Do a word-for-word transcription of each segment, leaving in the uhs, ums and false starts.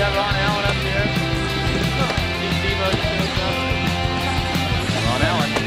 got Ron Allen up here. Ron Allen.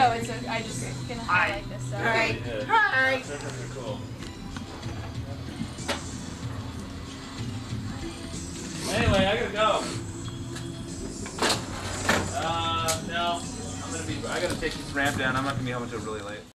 No, it's okay. I just can highlight this. So. All right. Yeah. Hi. That's perfectly cool. Anyway, I gotta go. Uh, no, I'm gonna be. I gotta take this ramp down. I'm not gonna be home until really late.